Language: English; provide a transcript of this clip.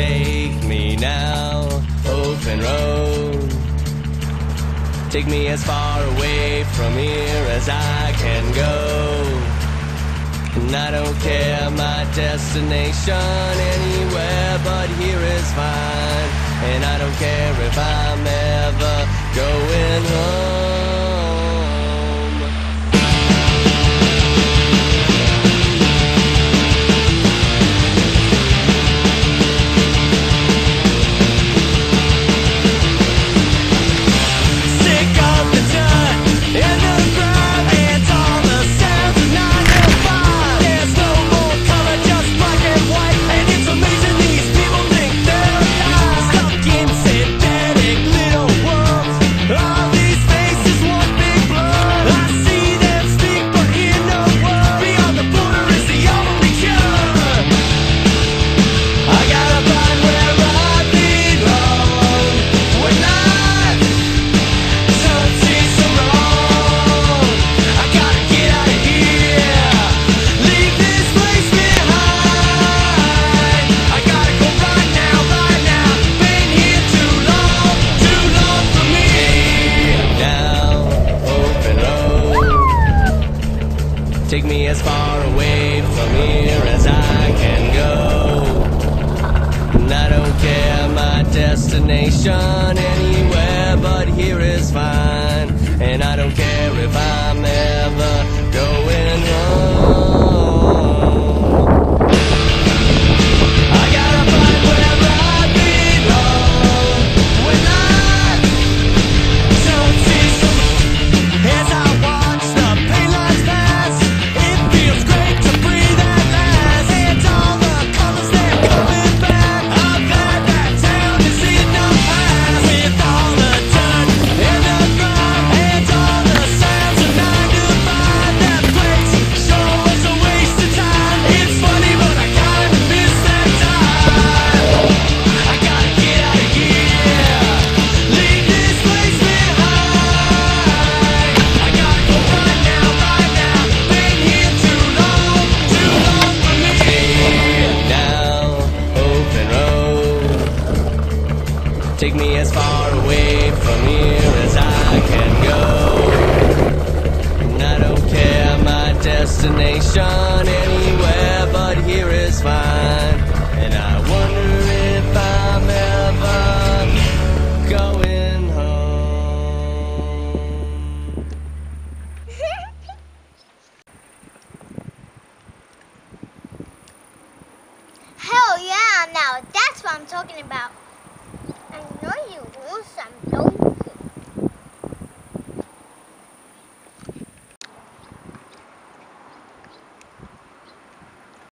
Take me now, open road. Take me as far away from here as I can go. And I don't care my destination anywhere but here is fine. And I don't care if I'm ever going home. Take me as far away from here as I can go. And I don't care my destination anywhere but here is fine. And I don't care if I'm ever going home. Take me as far away from here as I can go. And I don't care my destination anywhere but here is fine. And I wonder if I'm ever going home. Hell yeah, now that's what I'm talking about. I know you will some.